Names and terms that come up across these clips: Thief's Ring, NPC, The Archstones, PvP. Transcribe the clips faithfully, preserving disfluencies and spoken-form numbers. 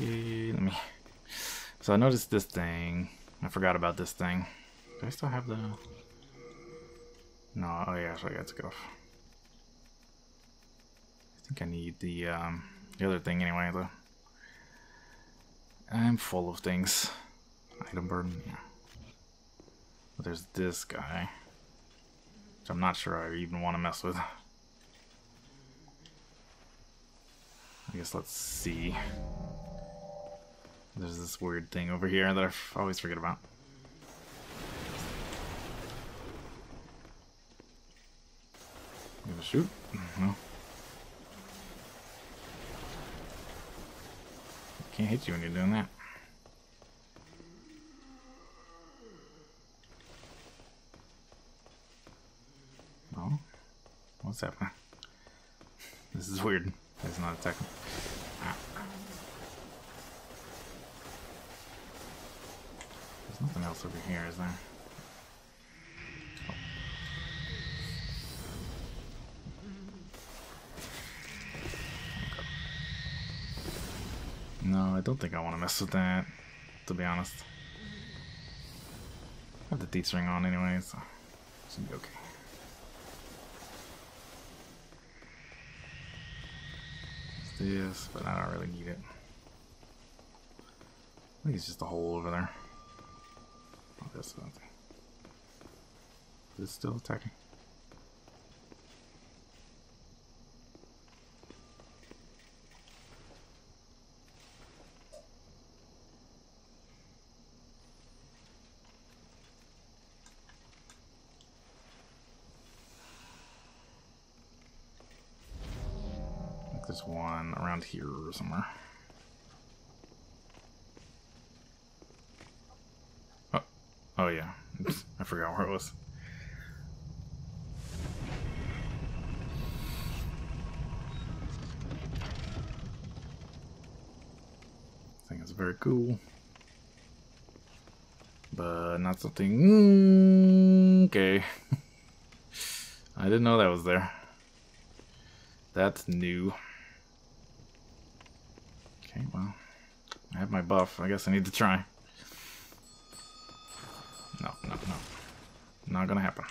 Okay, let me... So I noticed this thing. I forgot about this thing. Do I still have the... No, oh yeah, so I got to go off. I think I need the, um, the other thing anyway, though. I'm full of things. Item burden, yeah. But there's this guy, which I'm not sure I even want to mess with. I guess let's see. There's this weird thing over here that I always forget about. I'm gonna shoot? No. Can't hit you when you're doing that. No? What's happening? This is weird. It's not attacking. Ah. There's nothing else over here, is there? Oh. No, I don't think I want to mess with that, to be honest. I have the Thief's Ring on anyway, so it should be okay. It's this, but I don't really need it. I think it's just a hole over there. Oh, that's one thing. Is it still attacking? There's one around here or somewhere. Oh, oh yeah. Oops. I forgot where it was. I think it's very cool, but not something. Okay. I didn't know that was there. That's new. Okay, well, I have my buff. I guess I need to try. No, no, no. Not gonna happen.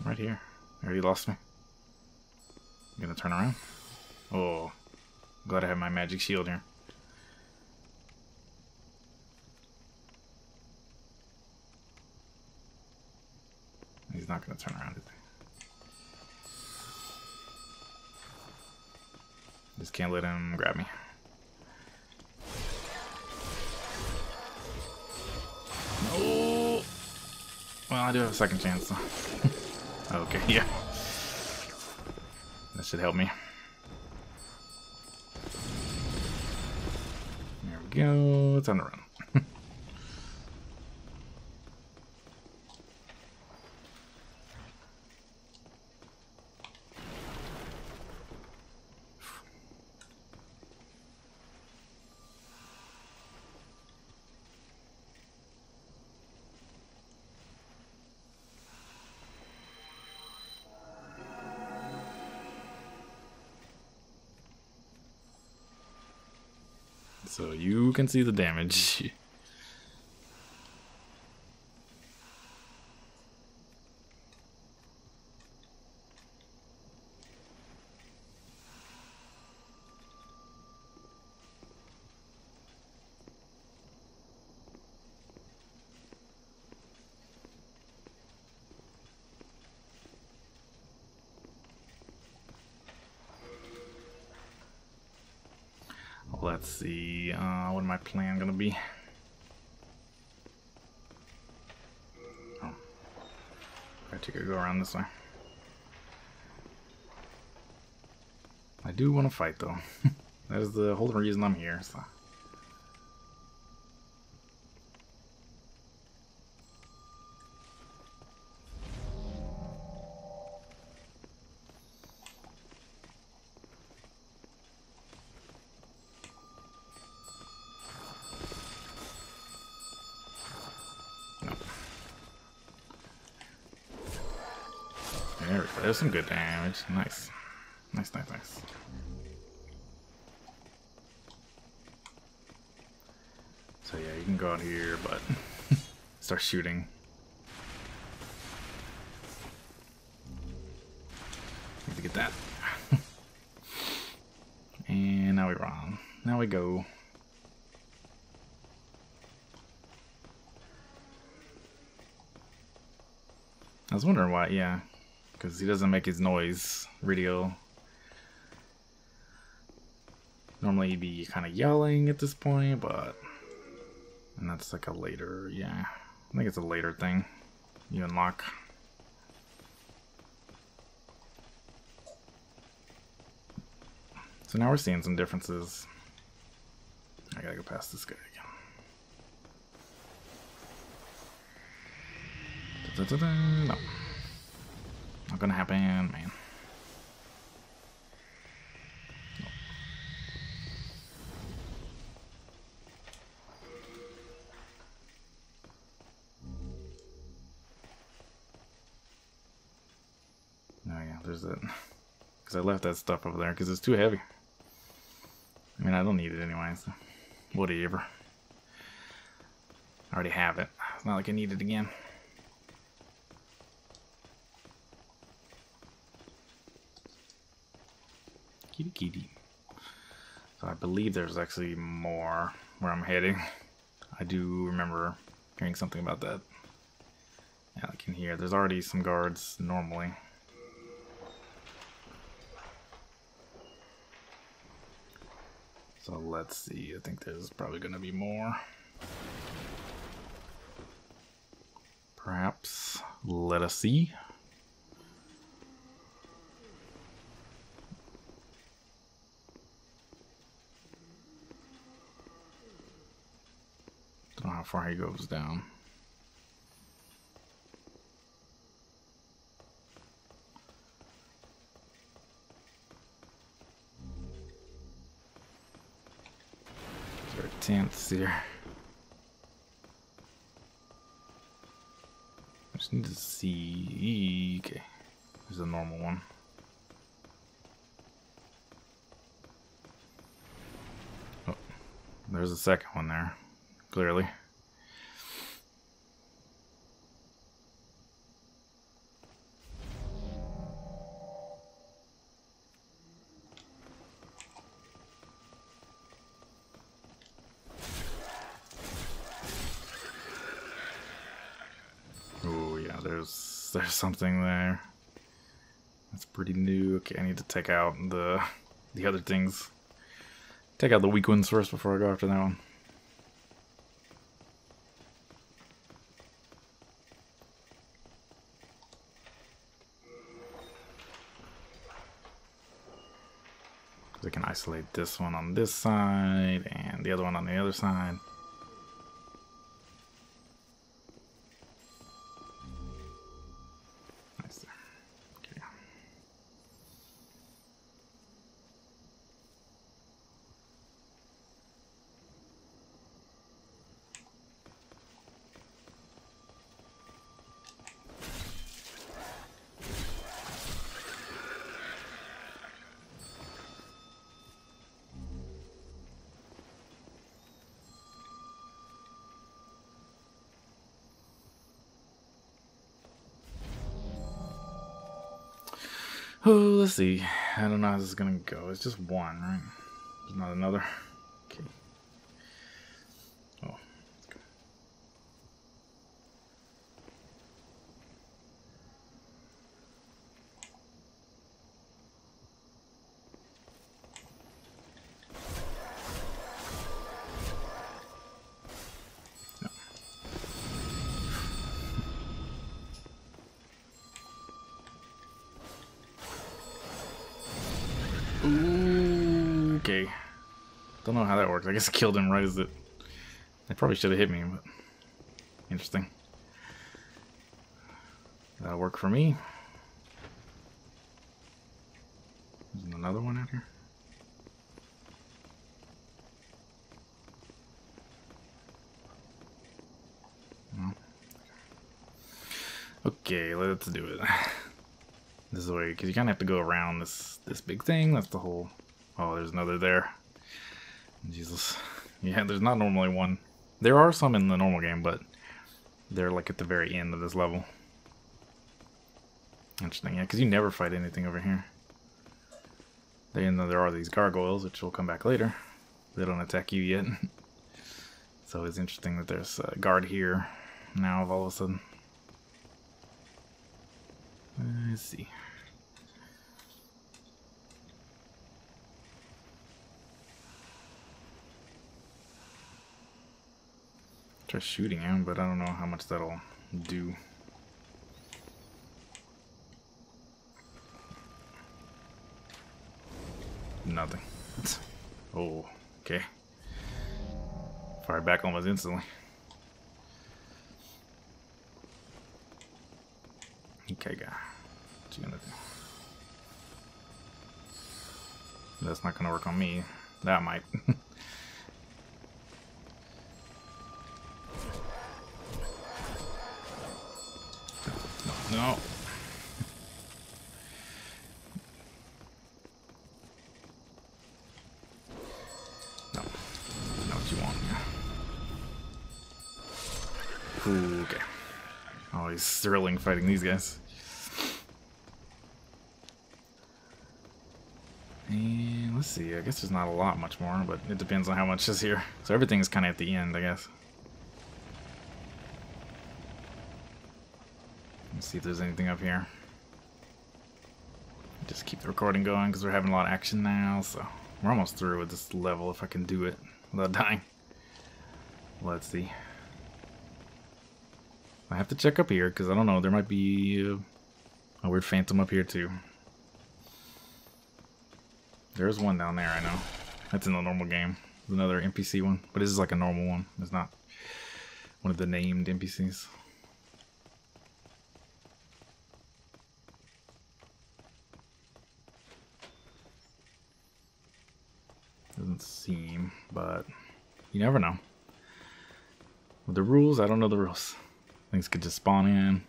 I'm right here. There, you lost me. I'm gonna turn around. Oh, glad I have my magic shield here. He's not gonna turn around, is he? Just can't let him grab me. No! Well, I do have a second chance, though. Okay, yeah. That should help me. There we go. Time to run. So you can see the damage. Let's see, uh, what is my plan gonna be? Oh. I could go around this way. I do want to fight, though. That is the whole reason I'm here, so. There we go. There's some good damage. Nice. Nice, nice, nice. So yeah, you can go out here, but start shooting. Need to get that. And now we're on. Now we go. I was wondering why, yeah. Because he doesn't make his noise radio. Normally he'd be kind of yelling at this point, but... And that's like a later, yeah. I think it's a later thing you unlock. So now we're seeing some differences. I gotta go past this guy again. Da, da, da, da. No. Not gonna happen, man. There's it, because I left that stuff over there because it's too heavy. I mean, I don't need it anyway, so whatever. I already have it. It's not like I need it again. Kitty kitty. So I believe there's actually more where I'm heading. I do remember hearing something about that. Yeah, I can hear. There's already some guards normally. So let's see, I think there's probably going to be more. Perhaps, let us see. Don't know how far he goes down. Tenths here. I just need to see. Okay, there's a normal one. Oh, there's a second one there, clearly. There's something there. That's pretty new. Okay, I need to take out the the other things. Take out the weak ones first before I go after that one. We can isolate this one on this side and the other one on the other side. Oh, let's see. I don't know how this is gonna go. It's just one, right? There's not another. Okay. Oh, let's go. No. Okay. Don't know how that works. I guess I killed him right as it... They probably should have hit me, but... Interesting. That'll work for me. There's another one out here. No. Okay, let's do it. This is the way, because you kind of have to go around this this big thing. That's the whole... Oh, there's another there. Jesus. Yeah, there's not normally one. There are some in the normal game, but they're like at the very end of this level. Interesting, yeah, because you never fight anything over here. Even though there are these gargoyles, which will come back later. They don't attack you yet. It's always interesting that there's a guard here now all of a sudden. Let's see. Try shooting him, but I don't know how much that'll do. Nothing. Oh, okay. Fired back almost instantly. Okay, guy. What you gonna do? That's not gonna work on me. That might. No. No. Not what you want. Ooh, okay. Always thrilling fighting these guys. And let's see. I guess there's not a lot much more, but it depends on how much is here. So everything's kind of at the end, I guess. See if there's anything up here. Just keep the recording going because we're having a lot of action now, so we're almost through with this level if I can do it without dying. Let's see. I have to check up here because I don't know, there might be a, a weird phantom up here too. There's one down there, I know. That's in the normal game. There's another N P C one, but this is like a normal one. It's not one of the named N P Cs. Doesn't seem, but you never know. With the rules, I don't know the rules. Things could just spawn in.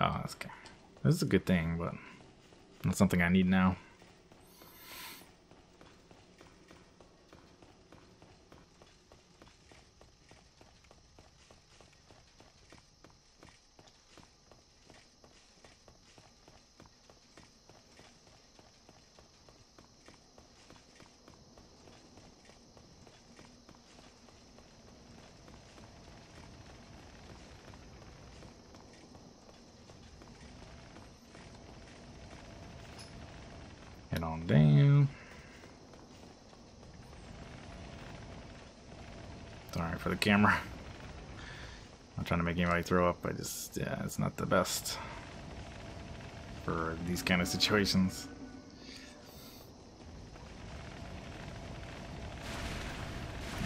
Oh, that's okay. This is a good thing, but that's something I need now. Head on down. It's alright for the camera. I'm trying to make anybody throw up. I just, yeah, it's not the best for these kind of situations.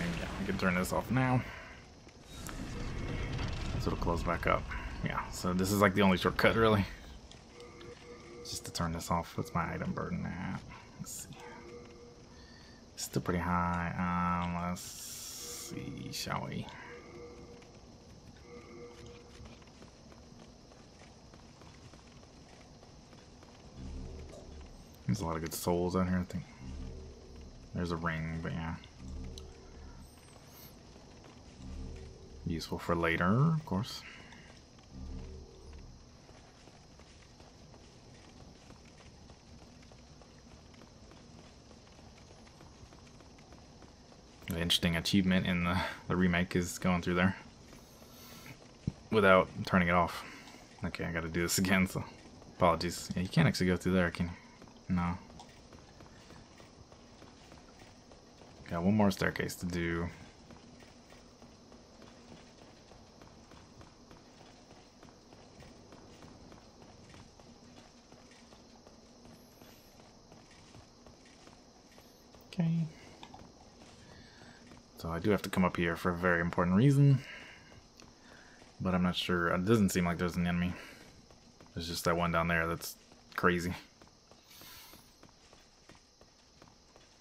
And yeah, we can turn this off now. So it'll close back up. Yeah, so this is like the only shortcut really. Just to turn this off. What's my item burden at? Let's see. It's still pretty high. Um, let's see, shall we? There's a lot of good souls out here, I think. There's a ring, but yeah. Useful for later, of course. Interesting achievement in the, the remake is going through there without turning it off. Okay, I gotta do this again, so apologies. Yeah, you can't actually go through there, can you? No. Got one more staircase to do. Okay. So I do have to come up here for a very important reason, but I'm not sure. It doesn't seem like there's an enemy. There's just that one down there that's crazy.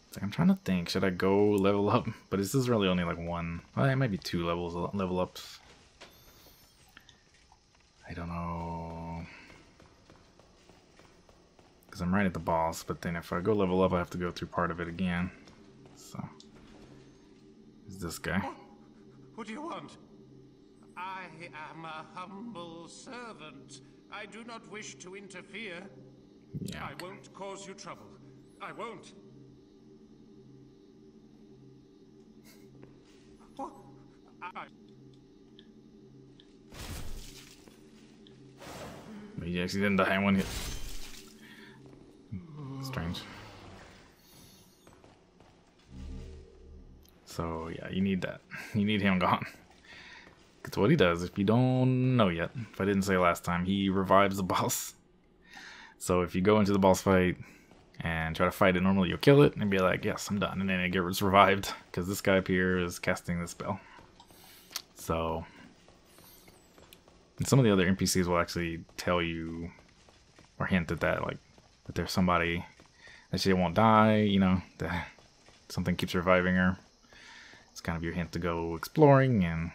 It's like, I'm trying to think, should I go level up? But this is really only like one, well, it might be two levels, level ups. I don't know. because I'm right at the boss, but then if I go level up I have to go through part of it again. So is this guy. What? What do you want? I am a humble servant. I do not wish to interfere. Yeah, okay. I won't cause you trouble. I won't. What? I... He actually didn't die in one hit. Strange. So yeah, you need that. You need him gone. That's what he does. If you don't know yet, if I didn't say last time, he revives the boss. So if you go into the boss fight and try to fight it normally, you'll kill it and be like, yes, I'm done. And then it gets revived because this guy up here is casting the spell. So... And some of the other N P Cs will actually tell you or hint at that, like that there's somebody that she won't die, you know, that something keeps reviving her. It's kind of your hint to go exploring and,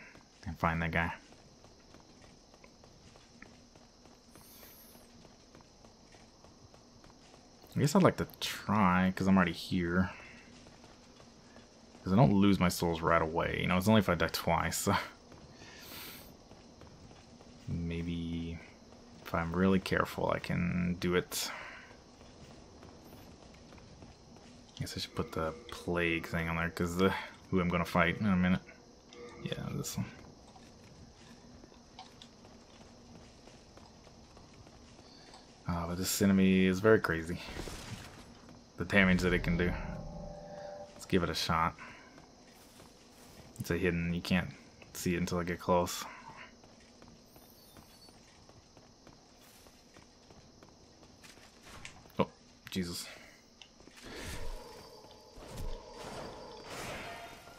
and find that guy. I guess I'd like to try, because I'm already here. Because I don't lose my souls right away, you know, it's only if I die twice, so. Maybe if I'm really careful, I can do it. I guess I should put the plague thing on there because the who I'm gonna fight in a minute. Yeah, this one. Ah, oh, but this enemy is very crazy. The damage that it can do. Let's give it a shot. It's a hidden. You can't see it until I get close. Jesus.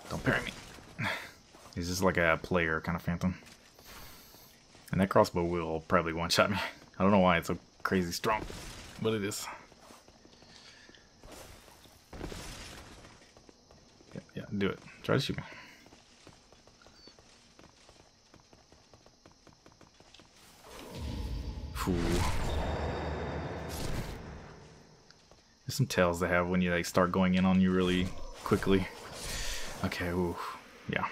Don't parry me. He's just like a player kind of phantom. And that crossbow will probably one-shot me. I don't know why it's so crazy strong, but it is. Yeah, yeah, do it. Try to shoot me. Ooh. There's some tails they have when you like start going in on you really quickly. Okay, ooh. Yeah.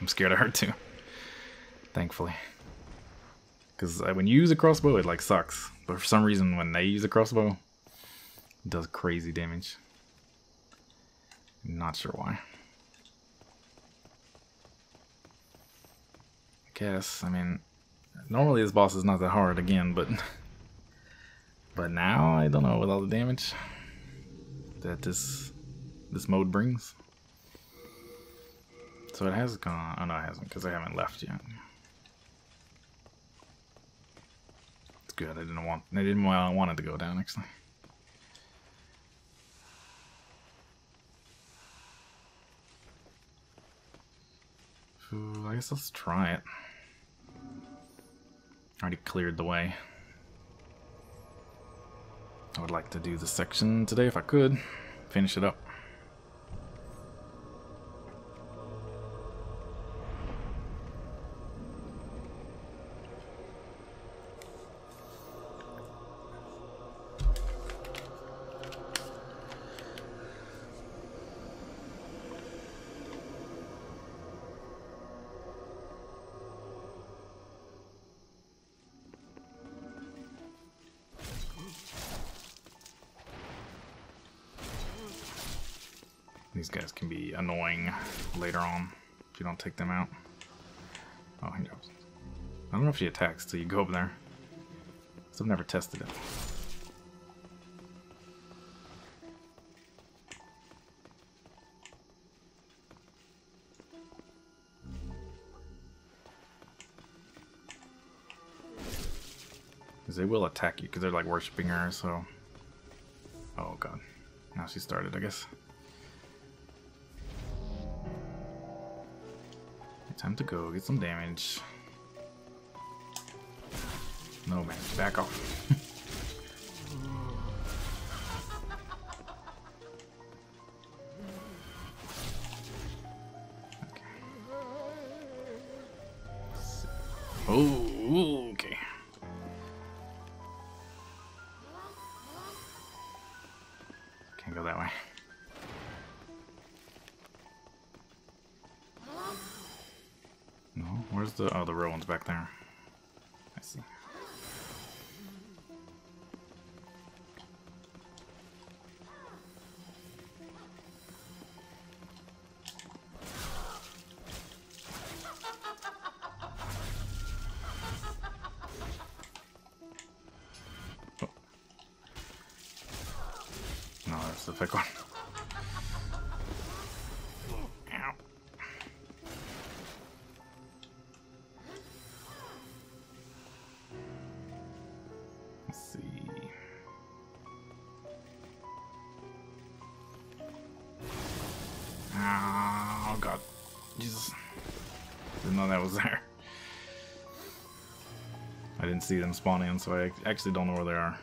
I'm scared of her too. Thankfully. Because when you use a crossbow, it like sucks. But for some reason, when they use a crossbow, it does crazy damage. I'm not sure why. I guess, I mean, normally this boss is not that hard again, but, but now, I don't know, with all the damage that this this mode brings. So it has gone. Oh no, it hasn't, because I haven't left yet. It's good. I didn't want. I didn't want. I wanted to go down actually. Ooh, I guess let's try it. Already cleared the way. I would like to do this section today if I could. Finish it up. These guys can be annoying later on if you don't take them out. Oh, he drops. I don't know if she attacks till you go up there. So I've never tested it. Because they will attack you because they're like worshiping her, so. Oh god. Now she started, I guess. Time to go get some damage. No man, back off. Okay. Oh, okay. go that way. No, where's the... Oh, the real one's back there. I see. The thick one. Ow. Let's see. Oh god. Jesus. Didn't know that was there. I didn't see them spawn in, so I actually don't know where they are.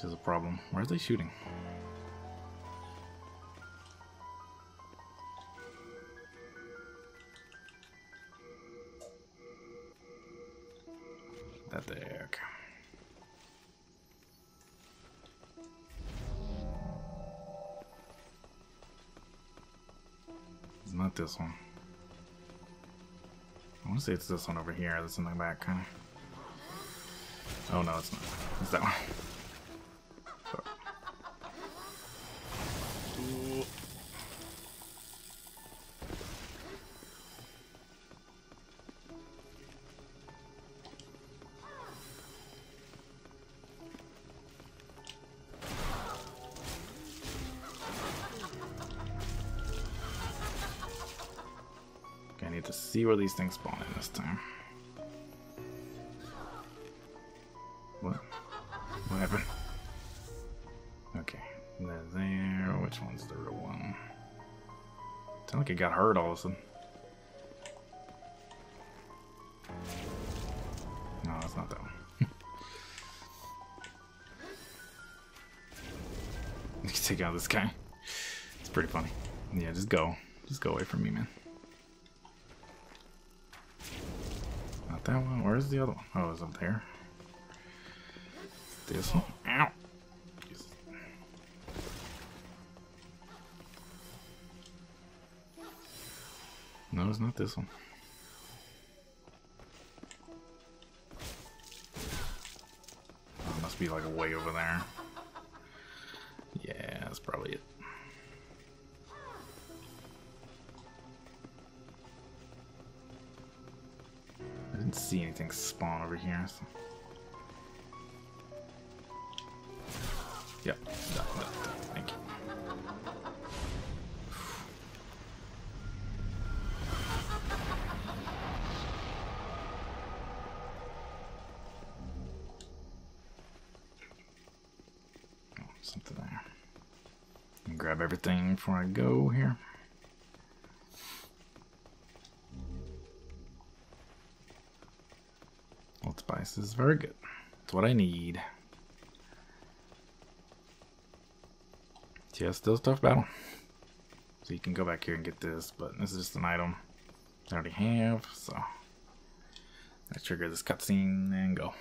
Which is a problem. Where are they shooting? That there. It's not this one. I want to say it's this one over here. That's in the back, kind of. Oh no, it's not. It's that one. To see where these things spawn in this time. What? What happened? Okay, they're there. Which one's the real one? Sounds like it got hurt all of a sudden. No, it's not that one. You can take out this guy. It's pretty funny. Yeah, just go. Just go away from me, man. That one? Where's the other one? Oh, it's up there. This one? Ow! Jeez. No, it's not this one. Oh, it must be like way over there. Yeah, that's probably it. I didn't see anything spawn over here. So. Yep. Duh, duh, duh. Thank you. Oh, something there. Let me grab everything before I go here. Spice is very good. It's what I need. Yeah, still a tough battle. So you can go back here and get this, but this is just an item I already have, so I trigger this cutscene and go.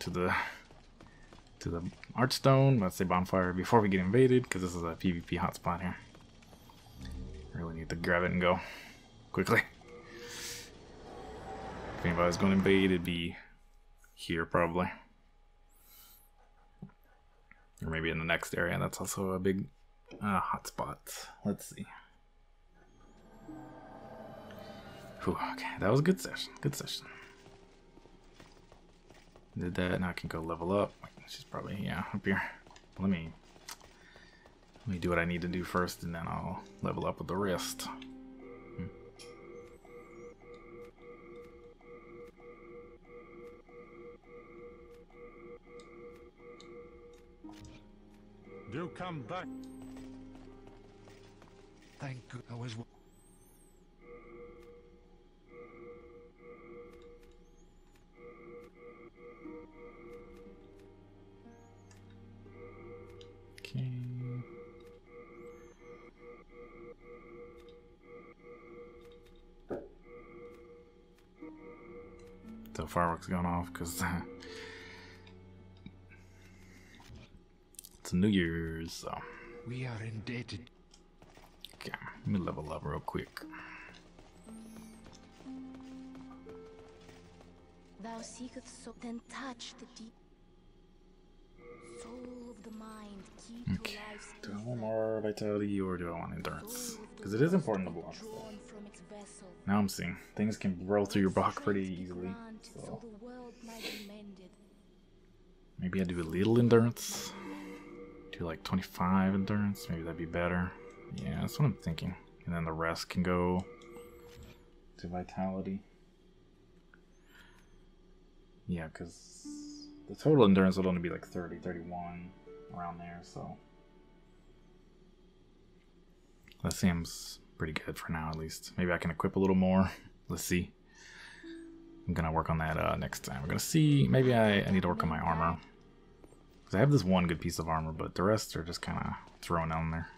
to the to the Archstone, let's say bonfire, before we get invaded, because this is a PvP hotspot here. Really need to grab it and go quickly. If anybody's going to invade, it'd be here probably, or maybe in the next area. That's also a big uh, hotspot. Let's see. Whew, okay, that was a good session. Good session. Did that. Now I can go level up. She's probably, yeah, up here. Let me let me do what I need to do first, and then I'll level up with the rest. Hmm. Do come back. Thank God I was. Okay. The fireworks gone off because it's New Year's. So. We are indebted. Okay, let me level up real quick. Thou seekest so then touch the deep. Okay, do I want more vitality or do I want endurance? Because it is important to block. Now I'm seeing things can roll through your block pretty easily. So. Maybe I do a little endurance. Do like twenty-five endurance, maybe that'd be better. Yeah, that's what I'm thinking. And then the rest can go to vitality. Yeah, because the total endurance would only be like thirty, thirty-one. Around there, so that seems pretty good for now, at least. Maybe I can equip a little more. Let's see. I'm gonna work on that uh, next time. I'm gonna see. Maybe I, I need to work on my armor, because I have this one good piece of armor, but the rest are just kind of thrown on there.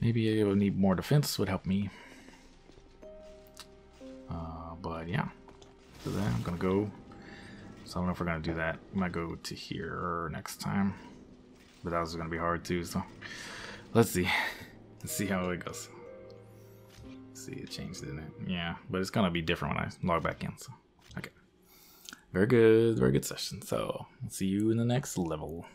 Maybe I would need more defense, would help me. Uh, but yeah, so then I'm gonna go. So I don't know if we're gonna do that. We might go to here next time. But that was gonna be hard too, so let's see. Let's see how it goes. Let's see, it changed, didn't it? Yeah, but it's gonna be different when I log back in, so okay. Very good, very good session. So I'll see you in the next level.